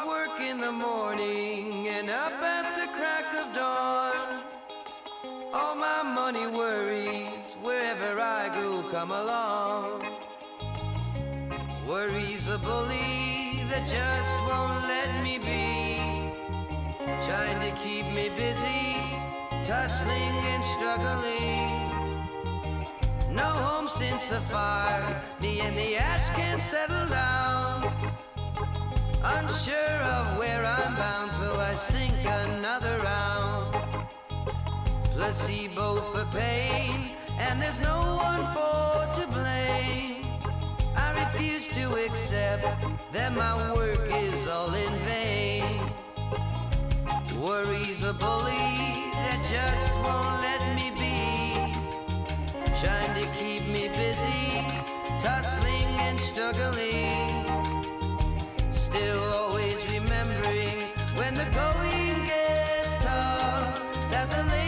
Off work in the morning and up at the crack of dawn. All my money worries wherever I go come along. Worries a bully that just won't let me be, trying to keep me busy, tussling and struggling. No home since the fire, me and the ash can't settle down. Unsure of where I'm bound, so I sink another round. Placebo for pain, and there's no one for to blame. I refuse to accept that my work is all in vain. Worry's a bully that just won't let me be, trying to keep me busy, tussling and struggling. Still always remembering when the going gets tough that the